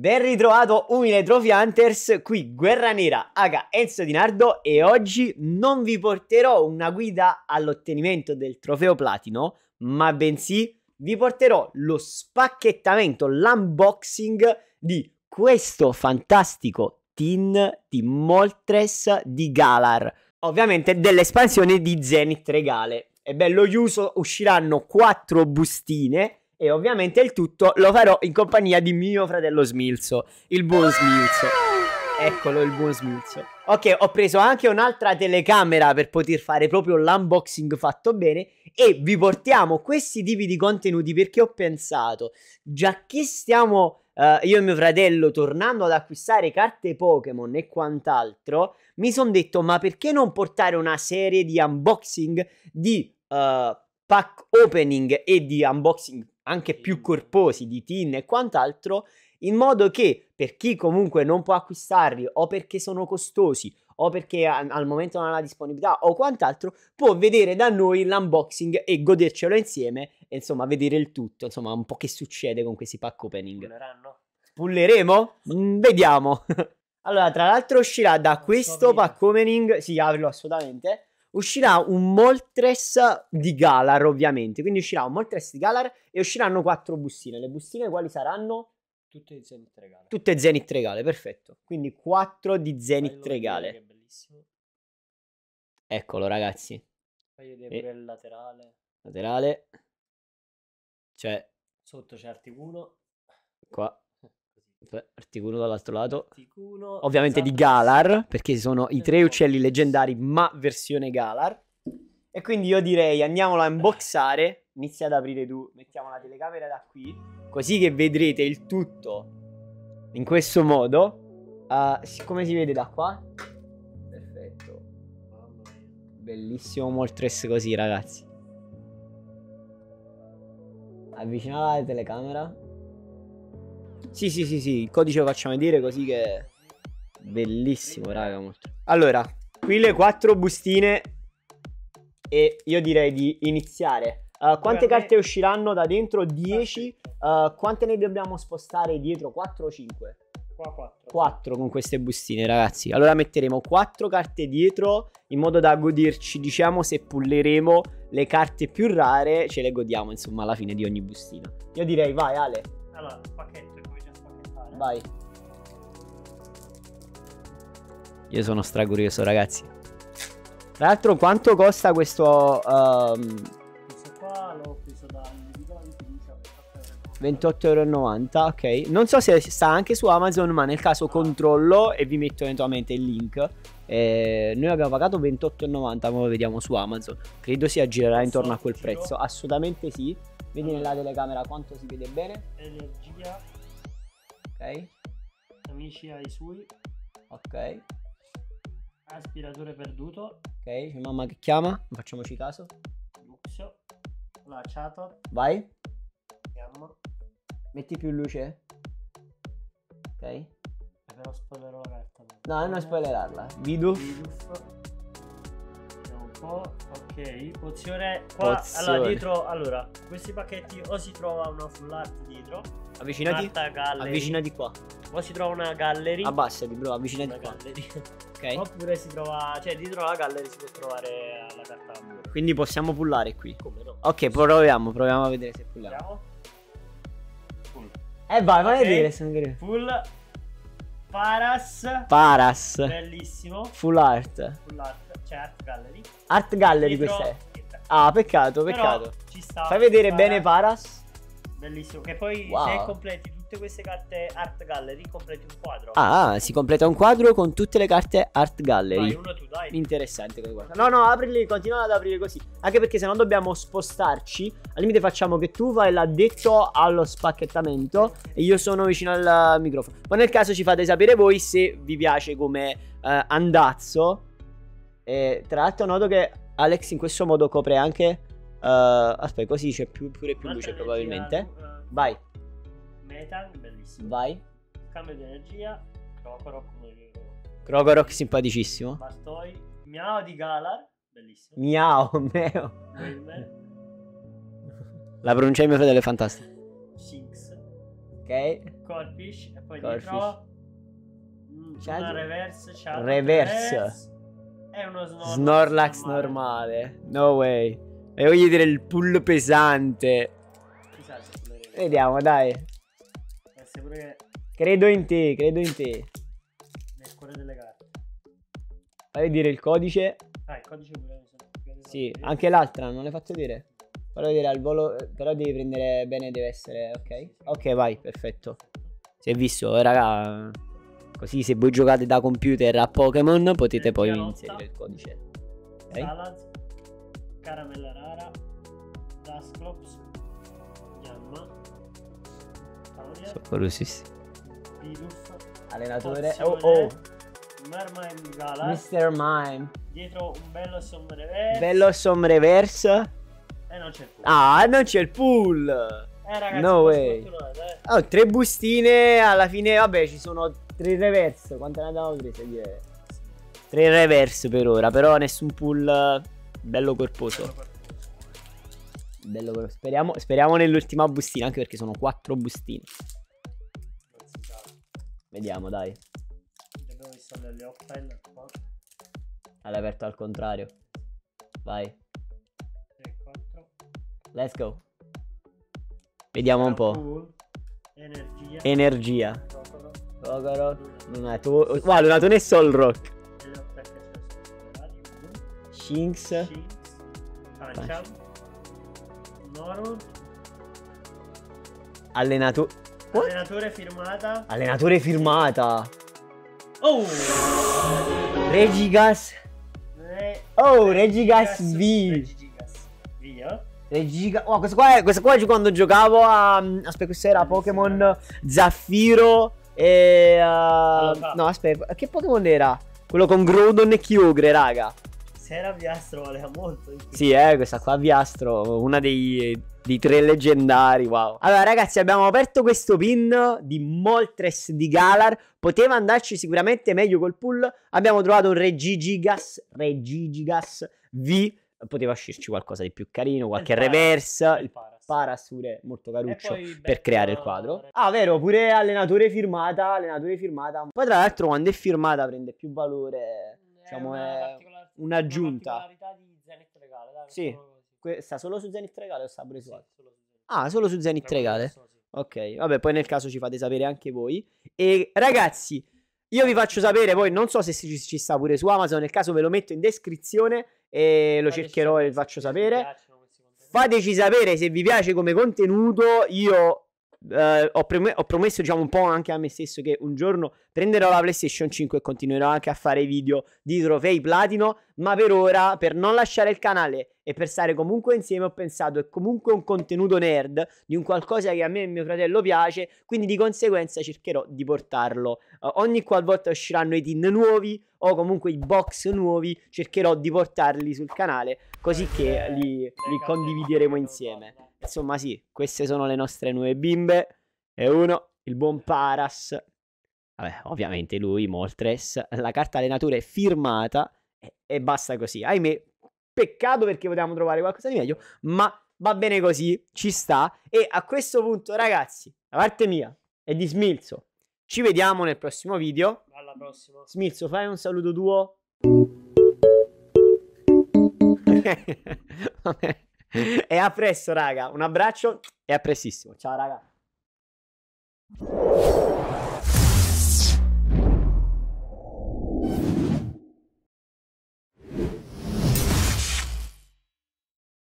Ben ritrovato umile Trophy Hunters, qui Guerranera Enzo Di Nardo, e oggi non vi porterò una guida all'ottenimento del trofeo platino, ma bensì vi porterò lo spacchettamento, l'unboxing di questo fantastico tin di Moltres di Galar, ovviamente dell'espansione di Zenit Regale. E bello chiuso, usciranno 4 bustine. E ovviamente il tutto lo farò in compagnia di mio fratello Smilzo, il buon Smilzo. Eccolo il buon Smilzo. Ok, ho preso anche un'altra telecamera per poter fare proprio l'unboxing fatto bene. E vi portiamo questi tipi di contenuti perché ho pensato, già che stiamo io e mio fratello tornando ad acquistare carte Pokémon e quant'altro, mi sono detto, ma perché non portare una serie di unboxing di pack opening e di unboxing anche più corposi di tin e quant'altro, in modo che per chi comunque non può acquistarli o perché sono costosi o perché al momento non ha la disponibilità o quant'altro, può vedere da noi l'unboxing e godercelo insieme e insomma vedere il tutto, insomma un po' che succede con questi pack opening. Spulleranno? Spulleremo? Vediamo. Allora, tra l'altro uscirà da questo pack opening, sì, aprirlo assolutamente, uscirà un Moltres di Galar, ovviamente. Quindi uscirà un Moltres di Galar e usciranno 4 bustine. Le bustine quali saranno? Tutte Zenit Regale. Tutte Zenit Regale, perfetto. Quindi 4 di Zenit Regale. Che bellissimo. Eccolo, ragazzi. Fai vedere pure il laterale. Laterale. Cioè, sotto c'è Articuno. Qua. Articuno dall'altro lato, Articuno, ovviamente di Galar, perché sono i 3 uccelli leggendari ma versione Galar. E quindi io direi andiamolo a unboxare. Inizia ad aprire tu, mettiamo la telecamera da qui, così che vedrete il tutto in questo modo. Siccome si vede da qua, perfetto. Bellissimo Moltres così, ragazzi. Avvicina la telecamera. Sì, sì, sì, sì, il codice lo facciamo vedere così che... Bellissimo, raga, molto. Allora, qui le 4 bustine e io direi di iniziare. Quante carte usciranno da dentro? 10. Quante ne dobbiamo spostare dietro? 4 o 5? 4 con queste bustine, ragazzi. Allora metteremo 4 carte dietro in modo da goderci, diciamo, se pulleremo le carte più rare, ce le godiamo, insomma, alla fine di ogni bustina. Io direi, vai, Ale. Allora, pacchetto. Vai. Io sono stracurioso, ragazzi. Tra l'altro, quanto costa questo? Questo qua l'ho preso da 28,90 €. Ok. Non so se sta anche su Amazon, ma nel caso controllo e vi metto eventualmente il link. Noi abbiamo pagato 28,90 €, ma lo vediamo su Amazon. Credo si aggirerà intorno a quel prezzo. Assolutamente sì. Vedi nella telecamera quanto si vede bene. Energia. Ok. Amici ai suoi. Ok. Aspiratore perduto. Ok, c'è mamma che chiama, non facciamoci caso. Luxio. Lanciato. Vai. Chiamo. Metti più luce. Ok. Però spoilerò la carta. No, non spoilerarla. Biduff. Vediamo un po'. Ok, pozione qua. Pozione. Allora, dietro, allora, questi pacchetti o si trova una full art dietro. Avvicinati, avvicinati qua. Poi si trova una gallery. Abbassati, bro, avvicinati qua. Okay. Oppure si trova, cioè dietro la gallery si può trovare la carta. Quindi possiamo pullare qui. Come no? Ok, proviamo a vedere se pulliamo. Vai, vai a vedere se full Paras. Paras. Bellissimo. Full art. Full art, cioè Art Gallery. Art Gallery dietro... questa è. Ah, peccato, peccato. Però ci sta. Fai vedere Paras. Bene Paras. Bellissimo, che poi se completi tutte queste carte Art Gallery completi un quadro. Ah, si completa un quadro con tutte le carte Art Gallery. Vai, uno tu dai. Interessante questa cosa. No, no, aprili, continua ad aprire così. Anche perché se no dobbiamo spostarci. Al limite facciamo che tu vai l'addetto allo spacchettamento e io sono vicino al microfono. Poi nel caso ci fate sapere voi se vi piace come andazzo. E tra l'altro noto che Alex in questo modo copre anche... aspetta, così c'è più luce probabilmente. Vai. Metal, bellissimo. Vai. Cambio di energia. Crocorok. Crocorok simpaticissimo. Bastoy. Miao di Galar. Bellissimo. Miao, meo. La pronuncia di mio fratello è fantastica. Cynx. Ok. Corpish. E poi Corpish. Dietro c'è una reverse. Reverse. È uno Snorlax, normale. No way. E voglio dire il pull pesante. Vediamo, dai. Che... credo in te, credo in te. Nel cuore delle carte. Fai vedere il codice. Ah, il codice pure. Sì, anche l'altra, non le faccio vedere. Farò vedere al volo, però devi prendere bene, deve essere, ok? Ok, vai, perfetto. Si è visto, raga. Così se voi giocate da computer a Pokémon potete poi inserire il codice. Okay. Salad, caramella rara, Dasclops, Yamma, Biduff, allenatore, Galar, Mister Mime. Dietro un bello somme reverse. Bello somme reverse. E non c'è il pool. Ah, non c'è il pool. Ragazzi, no way. Oh, tre bustine. Alla fine, vabbè, ci sono tre reverse. Quante ne abbiamo prese? Yeah. Tre reverse per ora. Però nessun pool. Bello corposo. Bello corposo. Bello corposo. Speriamo nell'ultima bustina. Anche perché sono quattro bustine. Vediamo, dai. Abbiamo visto delle open qua. All'aperto al contrario. Vai. 3, 4. Let's go. Vediamo un po'. Pool. Energia. Energia. Crocorok. Lunatone. Wow, Lunatone e Solrock. Cynx. Pancia. Norud. Allenatore. Allenatore firmata. Allenatore firmata. Oh! Regigigas. Oh, Regigigas V. Regigigas. Oh, questo qua quando giocavo a... aspetta, questo era Pokémon Zaffiro e... no, aspetta, che Pokémon era? Quello con Groudon e Kyogre, raga. Se era Viastro valeva molto. Sì, questa qua Viastro, una dei tre leggendari, wow. Allora ragazzi, abbiamo aperto questo pin di Moltres di Galar. Poteva andarci sicuramente meglio col pull. Abbiamo trovato un Regigigas V. Poteva uscirci qualcosa di più carino, qualche reverse. Il Paras pure molto caruccio per creare il quadro. Ah, vero, pure allenatore firmata. Allenatore firmata. Poi tra l'altro quando è firmata prende più valore. Diciamo è un'aggiunta. Una particolarità di Zenit Regale, dai. Sì. Sta solo su Zenit Regale o sta pure su altro? Ah, solo su Zenit Regale? Ok, vabbè, poi nel caso ci fate sapere anche voi. E ragazzi, io vi faccio sapere, poi non so se ci sta pure su Amazon, nel caso ve lo metto in descrizione e lo cercherò e vi faccio sapere. Fateci sapere se vi piace come contenuto. Io ho promesso, diciamo, un po' anche a me stesso che un giorno prenderò la PlayStation 5 e continuerò anche a fare video di trofei platino, ma per ora, per non lasciare il canale e per stare comunque insieme, ho pensato è comunque un contenuto nerd, di un qualcosa che a me e mio fratello piace, quindi di conseguenza cercherò di portarlo. Ogni qualvolta usciranno i tin nuovi o comunque i box nuovi, cercherò di portarli sul canale, così che li condivideremo insieme. Insomma sì, queste sono le nostre nuove bimbe. E uno, il buon Paras. Vabbè, ovviamente lui, Moltres. La carta allenatore è firmata e basta così. Ahimè, peccato perché potevamo trovare qualcosa di meglio, ma va bene così, ci sta. E a questo punto ragazzi, da parte mia è di Smilzo. Ci vediamo nel prossimo video. Alla prossima. Smilzo, fai un saluto tuo. Vabbè. E a presto raga, un abbraccio e a prestissimo, ciao raga.